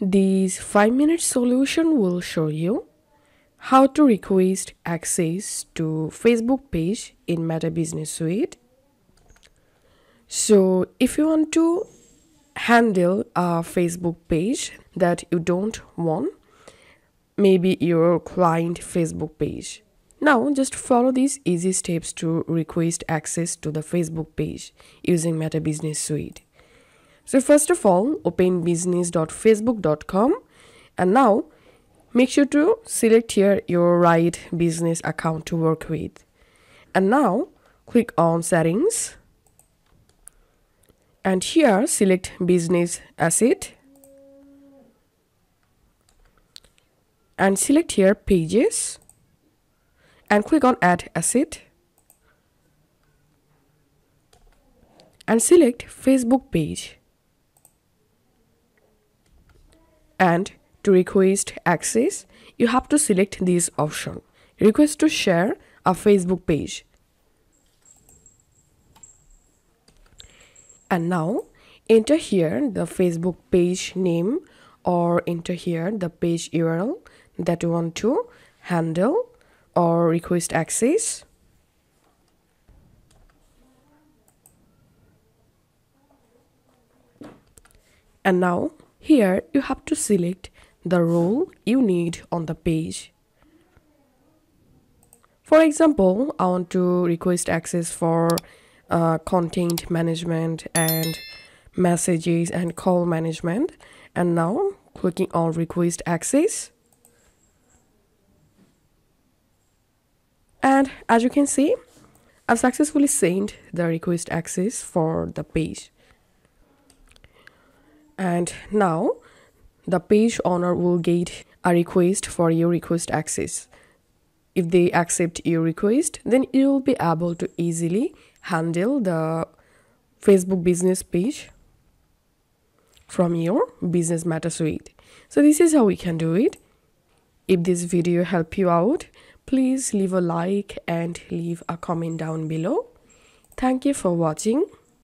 This 5-minute solution will show you how to request access to Facebook page in Meta Business Suite. So if you want to handle a Facebook page that you don't want, maybe your client Facebook page. Now just follow these easy steps to request access to the Facebook page using Meta Business Suite. So first of all, open business.facebook.com and now make sure to select here your right business account to work with. And now click on settings and here select business asset and select here pages and click on add asset and select Facebook page. And to request access, you have to select this option, request to share a Facebook page. And now enter here the Facebook page name or enter here the page URL that you want to handle or request access. And now here you have to select the role you need on the page. For example, I want to request access for content management and messages and call management. And now clicking on request access. And as you can see, I've successfully sent the request access for the page. And now the page owner will get a request for your request access. If they accept your request, then you will be able to easily handle the Facebook business page from your business Meta Suite. So this is how we can do it. If this video helped you out, please leave a like and leave a comment down below. Thank you for watching.